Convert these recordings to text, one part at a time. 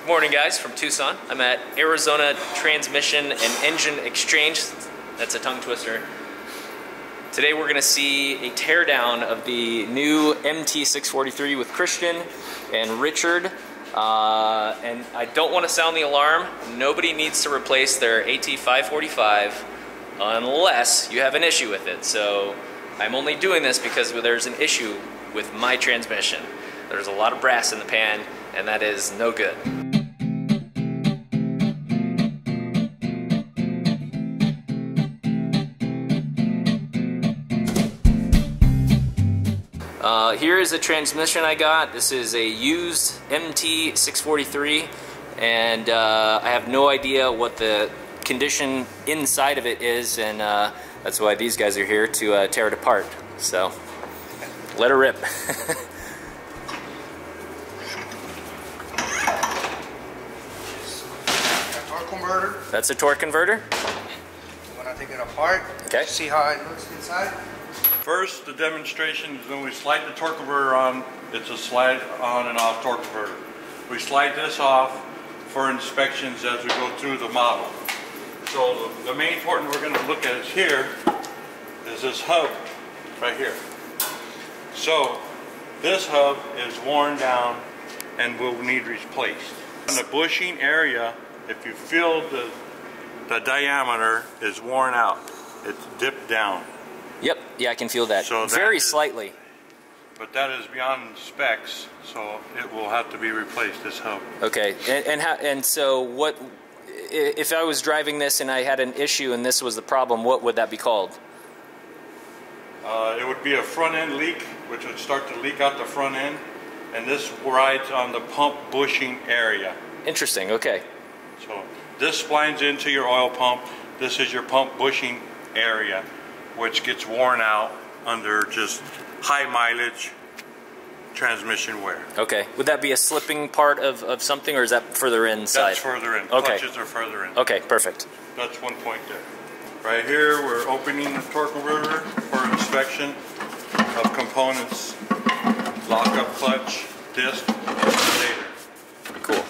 Good morning, guys, from Tucson. I'm at Arizona Transmission and Engine Exchange. That's a tongue twister. Today we're gonna see a teardown of the new MT643 with Christian and Richard. And I don't wanna sound the alarm. Nobody needs to replace their AT545 unless you have an issue with it. So I'm only doing this because there's an issue with my transmission. There's a lot of brass in the pan, and that is no good. Here is a transmission I got. This is a used MT643, and I have no idea what the condition inside of it is, and that's why these guys are here to tear it apart. So let her rip. That's a torque converter. When I take it apart, okay. See how it looks inside. First, the demonstration is when we slide the torque converter on. It's a slide on and off torque converter. We slide this off for inspections as we go through the model. So the main important we're going to look at is here is this hub right here. So this hub is worn down and will need replaced. In the bushing area, if you feel the diameter is worn out, it's dipped down. Yep, yeah, I can feel that. So very slightly. But that is beyond specs, so it will have to be replaced, this hub. Okay, and so what, if I was driving this and I had an issue and this was the problem, what would that be called? It would be a front end leak, which would start to leak out the front end, and this rides on the pump bushing area. Interesting, okay. So this splines into your oil pump. This is your pump bushing area, which gets worn out under just high mileage transmission wear. Okay. Would that be a slipping part of something, or is that further inside? That's further in. Okay. Clutches are further in. Okay, perfect. That's one point there. Right here, we're opening the torque converter for inspection of components, lockup clutch, disc, stator. Cool.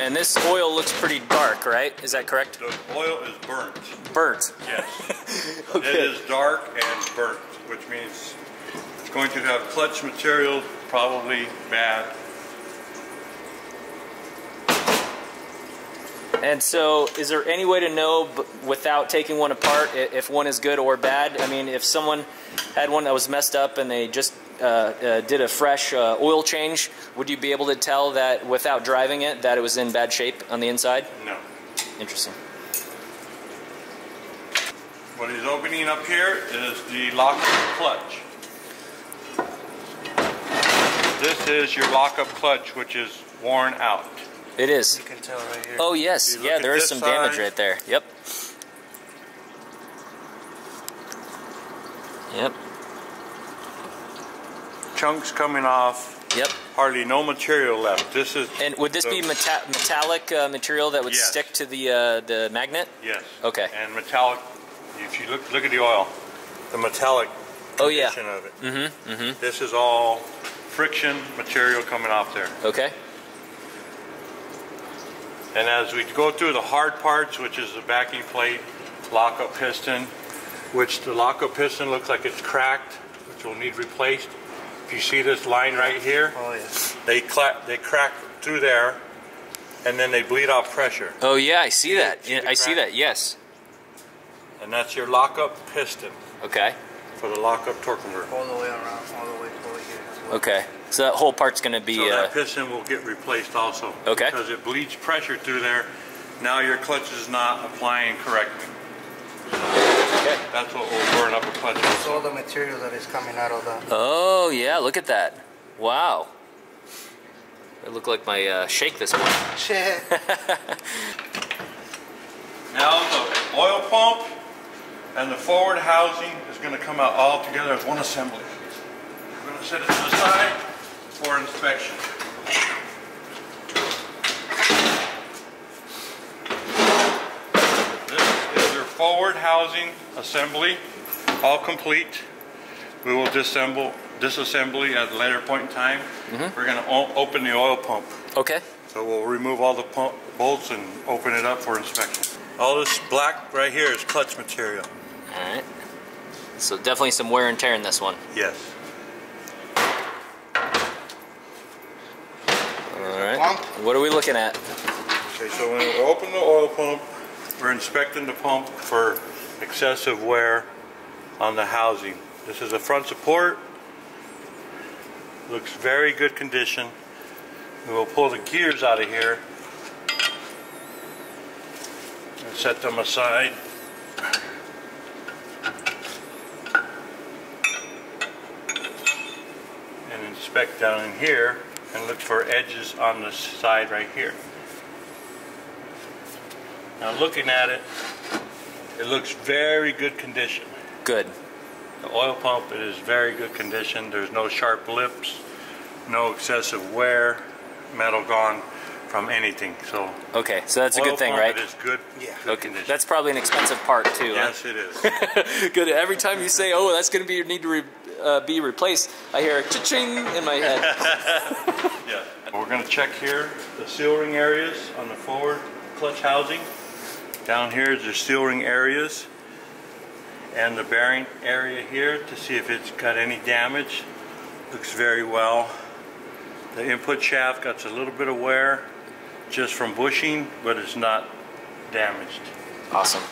And this oil looks pretty dark, right? Is that correct? The oil is burnt. Burnt? Yes. Okay. It is dark and burnt, which means it's going to have clutch material, probably bad. And so, is there any way to know without taking one apart if one is good or bad? I mean, if someone had one that was messed up and they just did a fresh oil change, would you be able to tell that without driving it that it was in bad shape on the inside? No. Interesting. What is opening up here is the lockup clutch. This is your lockup clutch, which is worn out. It is. You can tell right here. Oh yes, yeah, there is some damage right there. Yep. Yep. Chunks coming off. Yep. Hardly no material left. This is. And would this be metallic material that would yes. stick to the magnet? Yes. Okay. And metallic. If you look at the oil, the metallic condition oh, yeah. of it. Mm-hmm. Mm-hmm. This is all friction material coming off there. Okay. And as we go through the hard parts, which is the backing plate, lockup piston, which the lockup piston looks like it's cracked, which will need replaced. If you see this line right here, oh, yes. they crack through there, and then they bleed off pressure. Oh yeah, I see that. See I see that, yes. And that's your lockup piston. Okay. For the lockup torque converter. All the way around, all the way over here. Okay. So that whole part's going to be... So that piston will get replaced also. Okay. Because it bleeds pressure through there. Now your clutch is not applying correctly. Okay. That's what will burn up a clutch. That's all the material that is coming out of that. Oh yeah, look at that. Wow. It looked like my shake this morning. Shit. Now the oil pump and the forward housing is going to come out all together as one assembly. We're going to set it to the side for inspection. Forward housing assembly, all complete. We will disassemble disassembly at a later point in time. Mm-hmm. We're going to open the oil pump. Okay. So we'll remove all the pump bolts and open it up for inspection. All this black right here is clutch material. All right. So definitely some wear and tear in this one. Yes. All right. Pump. What are we looking at? Okay, so when we open the oil pump, we're inspecting the pump for excessive wear on the housing. This is a front support. Looks very good condition. And we'll pull the gears out of here and set them aside. And inspect down in here and look for edges on the side right here. Now looking at it, it looks very good condition. Good. The oil pump, it is very good condition. There's no sharp lips, no excessive wear, metal gone from anything. So okay, so that's a good thing, right? It is good. Yeah. Good okay. That's probably an expensive part too. Yes, huh? It is. Good. Every time you say, "Oh, that's going to be need to be replaced," I hear a cha-ching in my head. Yeah. We're going to check here the seal ring areas on the forward clutch housing. Down here is the seal ring areas and the bearing area here to see if it's got any damage. Looks very well. The input shaft got a little bit of wear just from bushing, but it's not damaged. Awesome.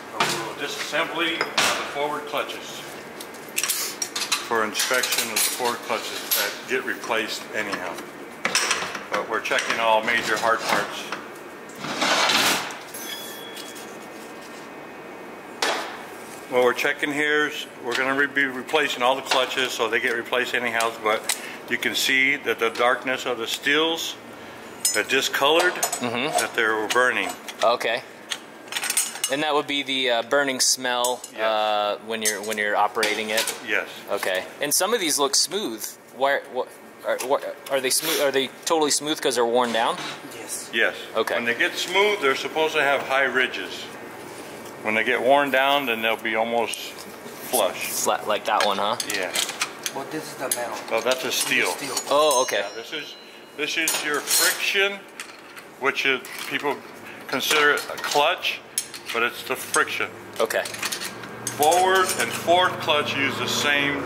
Disassembly of the forward clutches for inspection of the forward clutches that get replaced anyhow. But we're checking all major hard parts. What we're checking here is we're going to be replacing all the clutches, so they get replaced anyhow, but you can see that the darkness of the steels are discolored, mm-hmm. that they were burning. Okay. And that would be the burning smell, yes. When you're operating it? Yes. Okay. And some of these look smooth. Are they smooth? Are they totally smooth because they're worn down? Yes. Yes. Okay. When they get smooth, they're supposed to have high ridges. When they get worn down, then they'll be almost flush. Flat like that one, huh? Yeah. Well, this is the metal. Oh, that's a steel. Oh, okay. Yeah, this is your friction, which is, people consider it a clutch, but it's the friction. Okay. Forward and forward clutch use the same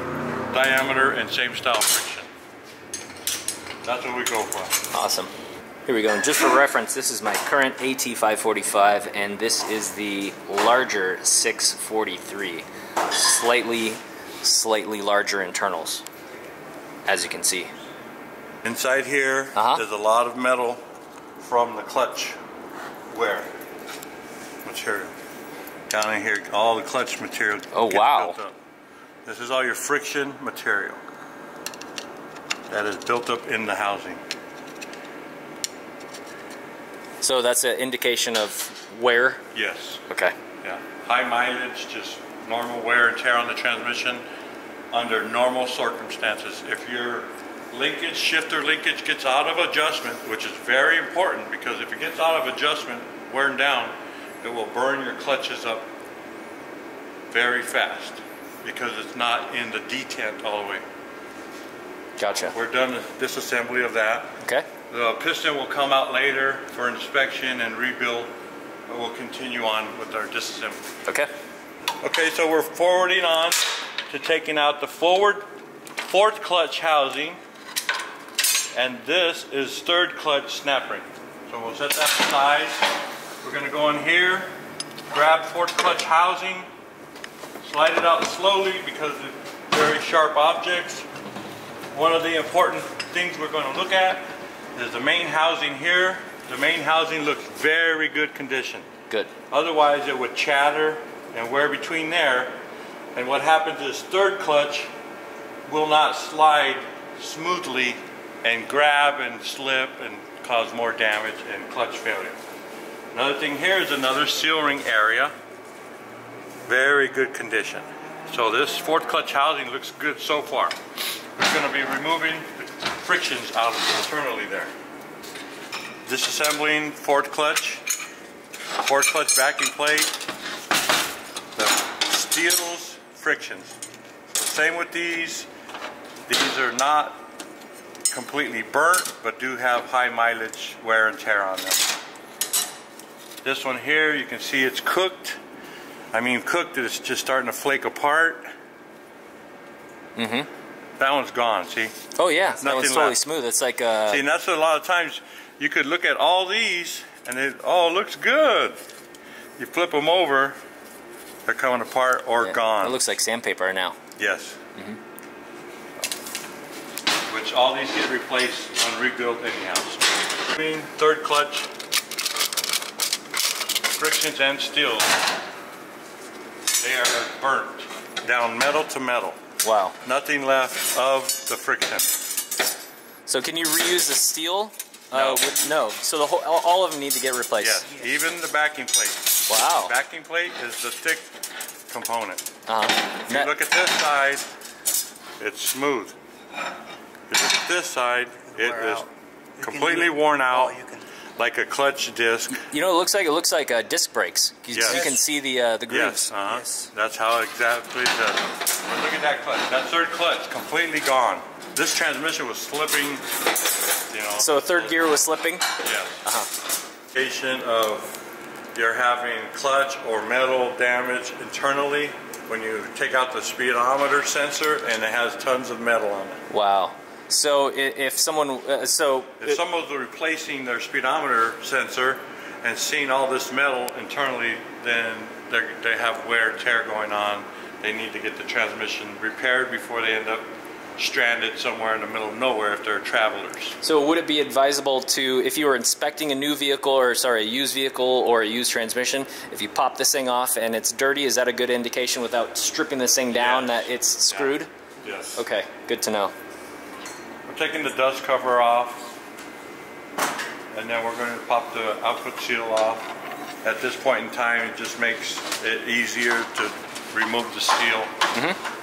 diameter and same style friction. That's what we go for. Awesome. Here we go, and just for reference, this is my current AT545, and this is the larger 643. Slightly larger internals, as you can see. Inside here, there's a lot of metal from the clutch wear material. Down in here, all the clutch material. Oh, wow. Built up. This is all your friction material that is built up in the housing. So that's an indication of wear? Yes. Okay. Yeah. High mileage, just normal wear and tear on the transmission under normal circumstances. If your linkage, shifter linkage gets out of adjustment, which is very important because if it gets out of adjustment, wearing down, it will burn your clutches up very fast because it's not in the detent all the way. Gotcha. We're done the disassembly of that. Okay. The piston will come out later for inspection and rebuild, but we'll continue on with our disassembly. Okay. Okay, so we're forwarding on to taking out the fourth clutch housing, and this is third clutch snap ring. So we'll set that aside. We're going to go in here, grab fourth clutch housing, slide it out slowly because it's very sharp objects. One of the important things we're going to look at is the main housing here. The main housing looks very good condition. Good. Otherwise it would chatter and wear between there. And what happens is third clutch will not slide smoothly and grab and slip and cause more damage and clutch failure. Another thing here is another seal ring area. Very good condition. So this fourth clutch housing looks good so far. We're going to be removing frictions out internally there. Disassembling fourth clutch backing plate, the steels, frictions. Same with these, These are not completely burnt, but do have high mileage wear and tear on them. This one here, you can see it's cooked. I mean cooked, it's just starting to flake apart. Mm-hmm. That one's gone, see? Oh yeah, that one's totally smooth. It's like a... See, and that's a lot of times you could look at all these and it all looks good. You flip them over, they're coming apart or gone. It looks like sandpaper now. Yes. Mm-hmm. Which all these get replaced on rebuilt anyhow. Green, third clutch, frictions and steels. They are burnt down metal to metal. Wow. Nothing left of the friction. So can you reuse the steel? No. No. So the whole, all of them need to get replaced? Yes. Even the backing plate. Wow. The backing plate is the thick component. If you look at this side, it's smooth. If you look at this side, it is completely worn out. Like a clutch disc. You know, it looks like disc brakes. You can see the grooves. Yes, That's how exactly it does. But look at that clutch. That third clutch, completely gone. This transmission was slipping, you know. So third gear was slipping? Yeah. Indication of you're having clutch or metal damage internally when you take out the speedometer sensor and it has tons of metal on it. Wow. So if someone, if someone's replacing their speedometer sensor and seeing all this metal internally, then they have wear and tear going on. They need to get the transmission repaired before they end up stranded somewhere in the middle of nowhere if they're travelers. So would it be advisable to, if you were inspecting a new vehicle, or sorry, a used vehicle or a used transmission, if you pop this thing off and it's dirty, is that a good indication without stripping this thing down that it's screwed? Yes. Okay, good to know. Taking the dust cover off, and then we're going to pop the output seal off. At this point in time, it just makes it easier to remove the seal. Mm-hmm.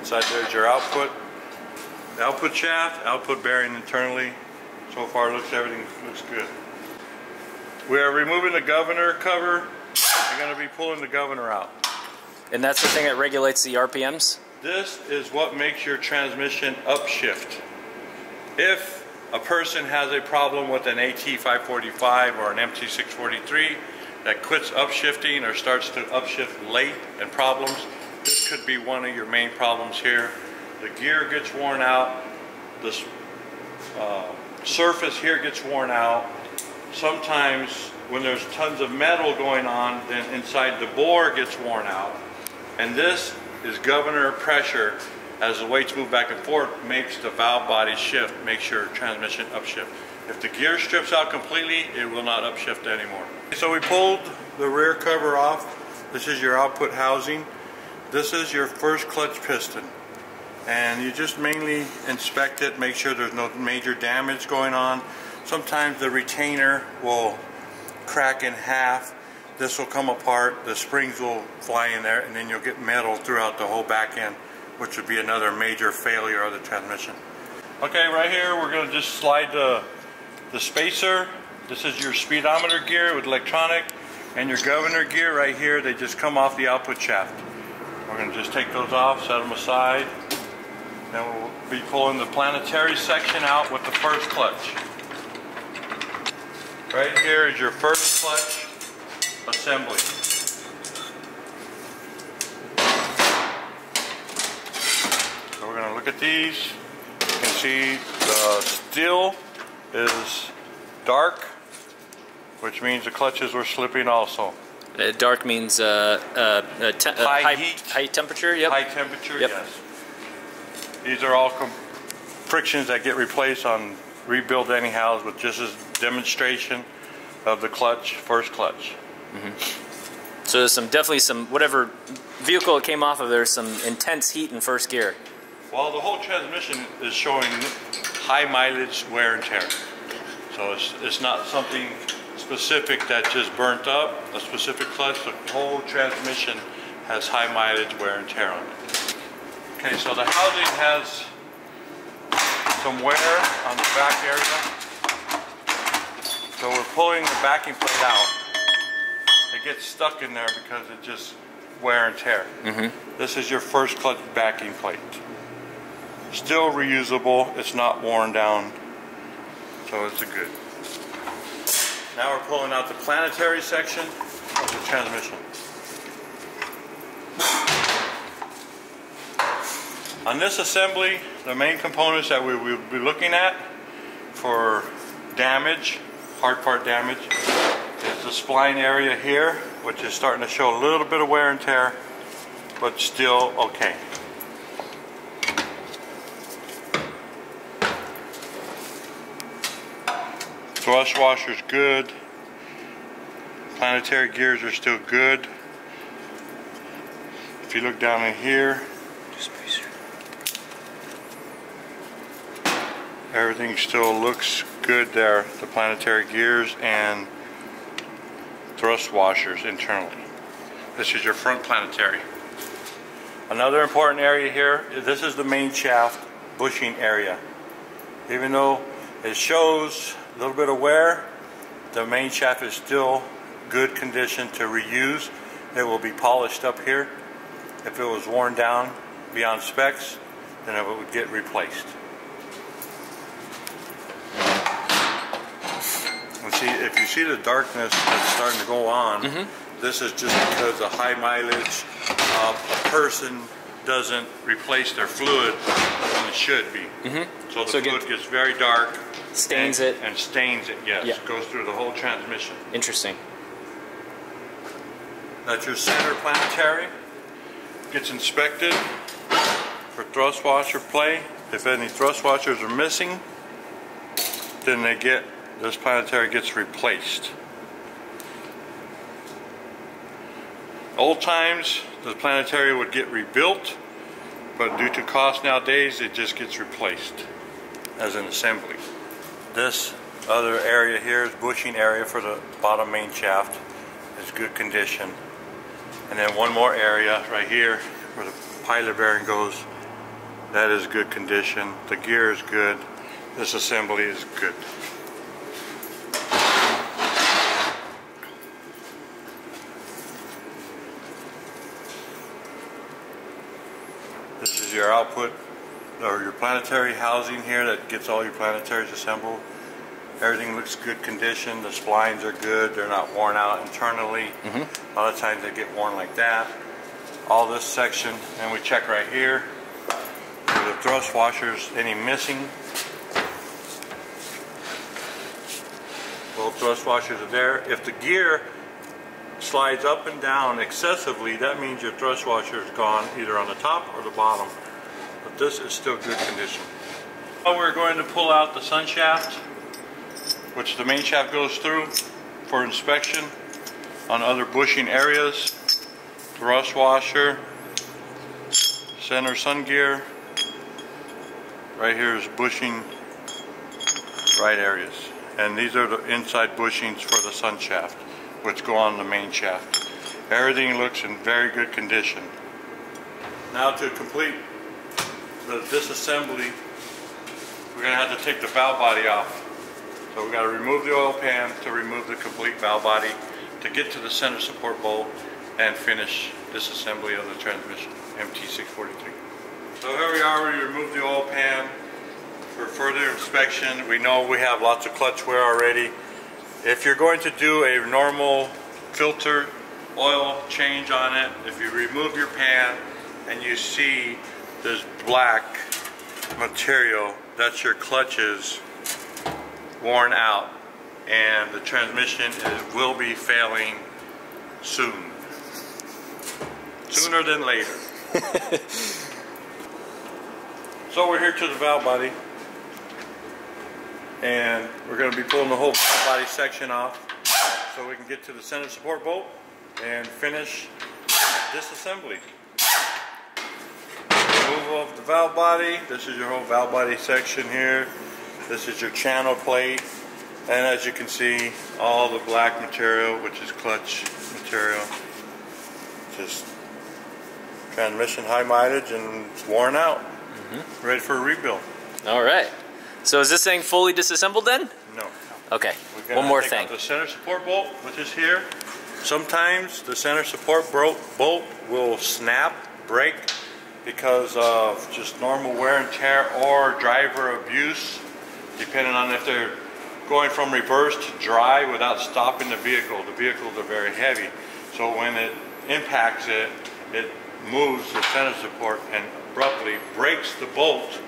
Inside there's your output. Output shaft, output bearing internally. So far, everything looks good. We are removing the governor cover. We're going to be pulling the governor out. And that's the thing that regulates the RPMs? This is what makes your transmission upshift. If a person has a problem with an AT545 or an MT643 that quits upshifting or starts to upshift late and problems, this could be one of your main problems here. The gear gets worn out, this surface here gets worn out. Sometimes when there's tons of metal going on, then inside the bore gets worn out. And this is governor pressure as the weights move back and forth, makes the valve body shift, makes your transmission upshift. If the gear strips out completely, it will not upshift anymore. So we pulled the rear cover off. This is your output housing. This is your first clutch piston. And you just mainly inspect it, make sure there's no major damage going on. Sometimes the retainer will crack in half, this will come apart, the springs will fly in there, and then you'll get metal throughout the whole back end, which would be another major failure of the transmission. Okay, right here we're going to just slide the spacer. This is your speedometer gear with electronic, and your governor gear right here, they just come off the output shaft. We're going to just take those off, set them aside. Then we'll be pulling the planetary section out with the first clutch. Right here is your first clutch assembly. So we're going to look at these. You can see the steel is dark, which means the clutches were slipping also. Dark means high temperature? Yep. High temperature, yep. Yes. These are all frictions that get replaced on rebuild anyhow, with just as demonstration of the clutch, first clutch. Mm-hmm. So there's definitely whatever vehicle it came off of, there's some intense heat in first gear. Well, the whole transmission is showing high mileage wear and tear. So it's not something specific that just burnt up, a specific clutch. The whole transmission has high mileage wear and tear on it. Okay, so the housing has somewhere on the back area. So we're pulling the backing plate out. It gets stuck in there because it just wear and tear. Mm-hmm. This is your first clutch backing plate. Still reusable, it's not worn down, so it's a good. Now we're pulling out the planetary section of the transmission. On this assembly, the main components that we will be looking at for damage, hard part damage, is the spline area here, which is starting to show a little bit of wear and tear, but still okay. Thrust washer's good. Planetary gears are still good. If you look down in here, everything still looks good there. The planetary gears and thrust washers internally. This is your front planetary. Another important area here, this is the main shaft bushing area. Even though it shows a little bit of wear, the main shaft is still good condition to reuse. It will be polished up here. If it was worn down beyond specs, then it would get replaced. If you see the darkness that's starting to go on, mm-hmm. This is just because of high mileage. A person doesn't replace their fluid when it should be. Mm-hmm. So the fluid gets very dark. Stains it. And stains it, yes. Yeah. Goes through the whole transmission. Interesting. That's your center planetary. Gets inspected for thrust washer play. If any thrust washers are missing, then they get... this planetary gets replaced. Old times, the planetary would get rebuilt, but due to cost nowadays, it just gets replaced as an assembly. This other area here is bushing area for the bottom main shaft. It's good condition. And then one more area right here where the pilot bearing goes, that is good condition. The gear is good. This assembly is good. Your output or your planetary housing here that gets all your planetaries assembled. Everything looks good condition. The splines are good. They're not worn out internally. Mm-hmm. A lot of times they get worn like that. All this section, and we check right here for the thrust washers, any missing. Both thrust washers are there. If the gear slides up and down excessively, that means your thrust washer is gone, either on the top or the bottom. But this is still good condition. Now we're going to pull out the sun shaft, which the main shaft goes through for inspection on other bushing areas. Thrust washer, center sun gear. Right here is bushing right areas. And these are the inside bushings for the sun shaft, which go on the main shaft. Everything looks in very good condition. Now to complete the disassembly, we're going to have to take the valve body off. So we've got to remove the oil pan to remove the complete valve body to get to the center support bolt and finish disassembly of the transmission, MT643. So here we are, we removed the oil pan for further inspection. We know we have lots of clutch wear already. If you're going to do a normal filter oil change on it, if you remove your pan and you see this black material, that's your clutches worn out and the transmission will be failing soon. Sooner than later. So we're here to the valve body. And we're going to be pulling the whole body section off so we can get to the center support bolt and finish disassembly. Removal of the valve body. This is your whole valve body section here. This is your channel plate. And as you can see, all the black material, which is clutch material. Just transmission high mileage and it's worn out. Mm-hmm. Ready for a rebuild. All right. So is this thing fully disassembled then? No. Okay, one more thing. The center support bolt, which is here. Sometimes the center support bolt will snap, break, because of just normal wear and tear or driver abuse, depending on if they're going from reverse to dry without stopping the vehicle. The vehicles are very heavy, so when it impacts it, it moves the center support and abruptly breaks the bolt.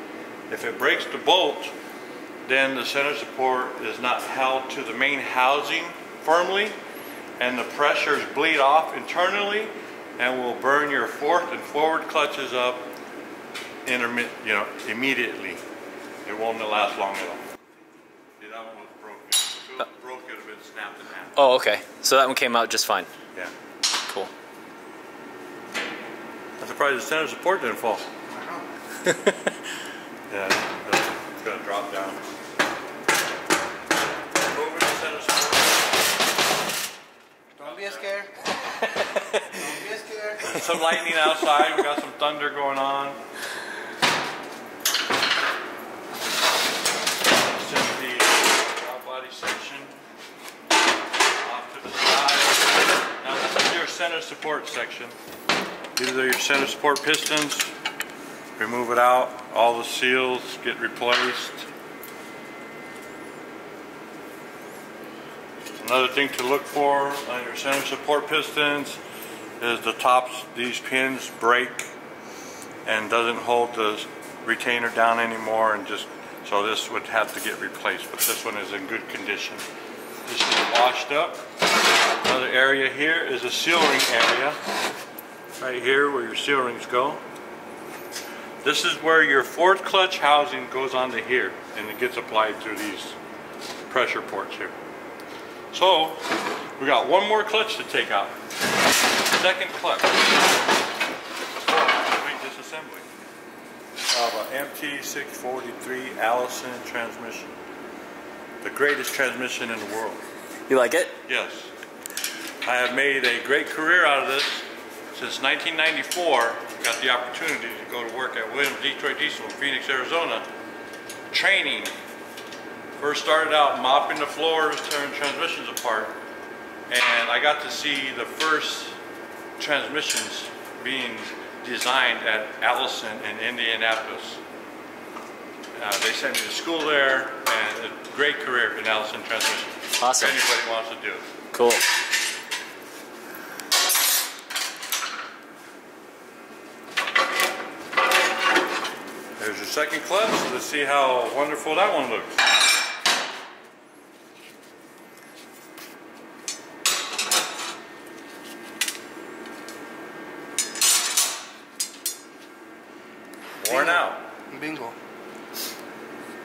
If it breaks the bolt, then the center support is not held to the main housing firmly, and the pressures bleed off internally and will burn your fourth and forward clutches up immediately. It won't last long at all. See, that one was broken. If it was broken, it would have been snapped in half. Oh, okay. So that one came out just fine. Yeah. Cool. I'm surprised the center support didn't fall. I know. Yeah, it's going to drop down. Over the center support. Don't be scared. Some lightning outside, we got some thunder going on. Just the broad body section off to the side. Now this is your center support section. These are your center support pistons. Remove it out, all the seals get replaced. Another thing to look for on your center support pistons is the tops, these pins break and doesn't hold the retainer down anymore, and just so this would have to get replaced, but this one is in good condition. This is washed up. Another area here is a seal ring area, right here where your seal rings go. This is where your fourth clutch housing goes onto here, and it gets applied through these pressure ports here. So we got one more clutch to take out. Second clutch for complete disassembly of an MT643 Allison transmission. The greatest transmission in the world. You like it? Yes. I have made a great career out of this. Since 1994, I got the opportunity to go to work at Williams Detroit Diesel in Phoenix, Arizona, training. First started out mopping the floors, tearing transmissions apart, and I got to see the first transmissions being designed at Allison in Indianapolis. They sent me to school there, and a great career in Allison transmission. Awesome. If anybody wants to do it. Cool. There's your second clutch. Let's see how wonderful that one looks. Bingo.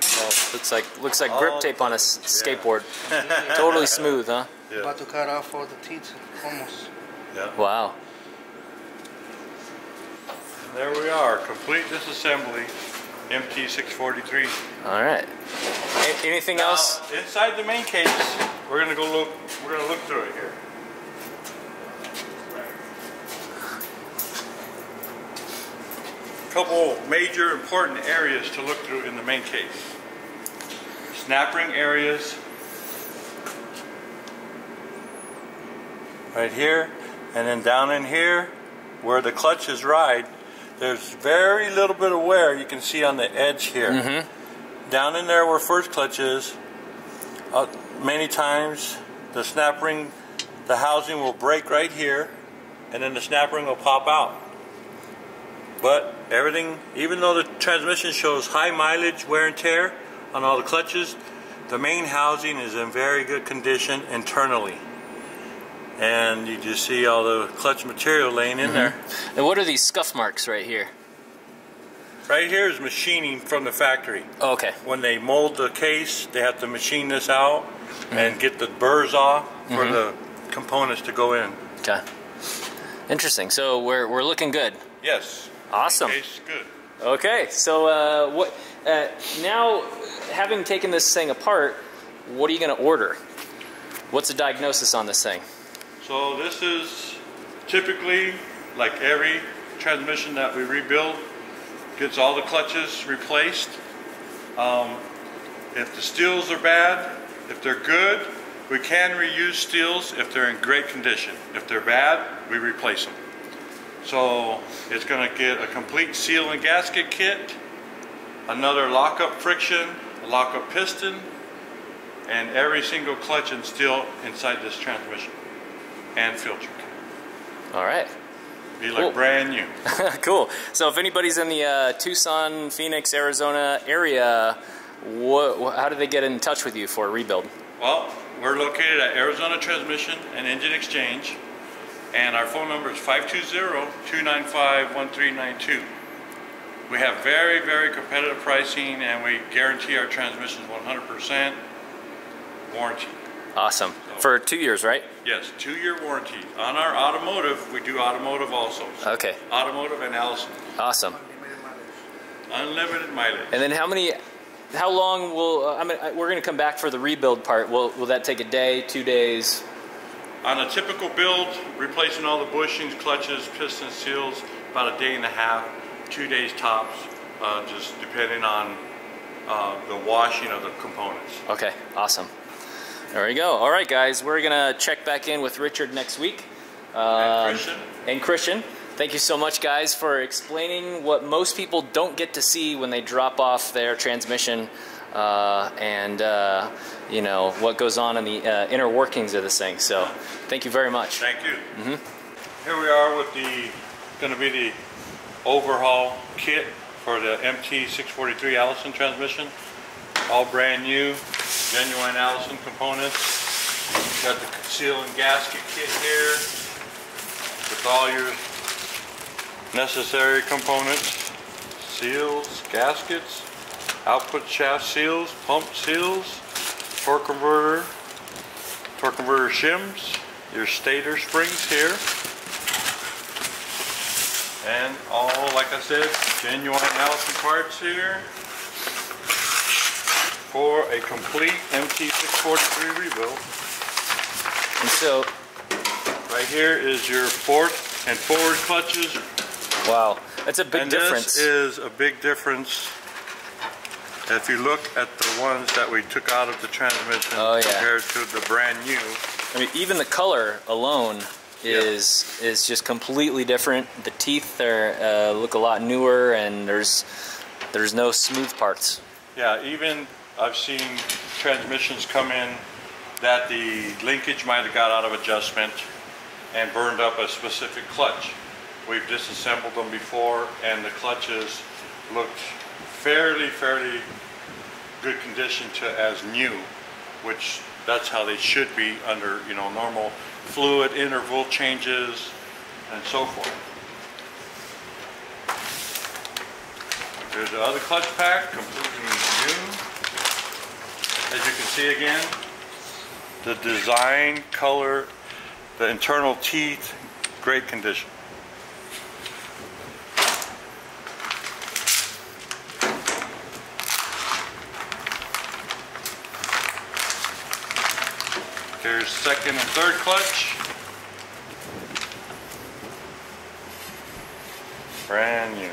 So looks like grip tape on a skateboard. Yeah. Totally smooth, huh? Yeah. About to cut off all the teeth, almost. Yeah. Wow. And there we are, complete disassembly, MT643. All right. Anything else? Inside the main case, we're gonna go look. We're gonna look through it here. Couple major important areas to look through in the main case. Snap ring areas right here, and then down in here where the clutches ride, there's very little bit of wear you can see on the edge here. Mm-hmm. Down in there where first clutch is, many times the snap ring, the housing will break right here, and then the snap ring will pop out. But everything, even though the transmission shows high mileage wear and tear on all the clutches, the main housing is in very good condition internally. And you just see all the clutch material laying in there. And what are these scuff marks right here? Right here is machining from the factory. Oh, okay. When they mold the case, they have to machine this out and get the burrs off for the components to go in. Okay. Interesting. So we're looking good. Yes. Awesome. Tastes good. Okay, so now, having taken this thing apart, what are you going to order? What's the diagnosis on this thing? So this is typically like every transmission that we rebuild, gets all the clutches replaced. If the steels are bad, if they're good, we can reuse steels if they're in great condition. If they're bad, we replace them. So it's going to get a complete seal and gasket kit, another lockup friction, a lockup piston, and every single clutch and steel inside this transmission and filter kit. All right. Be like cool. Brand new. Cool. So if anybody's in the Tucson, Phoenix, Arizona area, how do they get in touch with you for a rebuild? Well, we're located at Arizona Transmission and Engine Exchange, and our phone number is 520-295-1392. We have very, very competitive pricing, and we guarantee our transmissions 100% warranty. Awesome. So, for 2 years, right? Yes, 2-year warranty. On our automotive, we do automotive also. So okay. Automotive and Allison. Awesome. Unlimited mileage. And then how long will, I mean, we're going to come back for the rebuild part. Will that take a day, 2 days? On a typical build, replacing all the bushings, clutches, pistons, seals, about a day and a half, 2 days tops, just depending on the washing of the components. Okay, awesome. There we go. All right, guys, we're going to check back in with Richard next week. And Christian. Thank you so much, guys, for explaining what most people don't get to see when they drop off their transmission and you know, what goes on in the inner workings of this thing. So thank you very much. Thank you. Mm-hmm. Here we are with the, going to be the overhaul kit for the MT643 Allison transmission. All brand new, genuine Allison components. Got the seal and gasket kit here with all your necessary components, seals, gaskets, output shaft seals, pump seals, torque converter shims, your stator springs here, and all, like I said, genuine Allison parts here for a complete MT643 rebuild. And so, right here is your forth and forward clutches. Wow, that's a big difference. This is a big difference if you look at the ones that we took out of the transmission compared to the brand new. I mean, even the color alone is just completely different. The teeth are, look a lot newer, and there's no smooth parts. Yeah, even I've seen transmissions come in that the linkage might have got out of adjustment and burned up a specific clutch. We've disassembled them before, and the clutches looked fairly good condition to as new, which that's how they should be under, you know, normal fluid interval changes and so forth. There's the other clutch pack, completely new. As you can see again, the design, color, the internal teeth, great condition. There's second and third clutch. Brand new.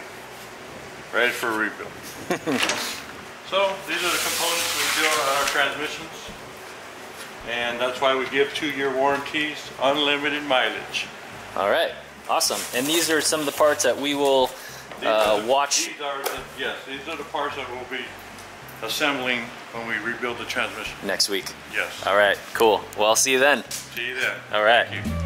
Ready for a rebuild. So these are the components we do on our transmissions. And that's why we give 2-year warranties, unlimited mileage. All right. Awesome. And these are some of the parts that we will watch. These are the parts that we'll be assembling when we rebuild the transmission. Next week? Yes. All right, cool. Well, I'll see you then. See you then. All right. Thank you.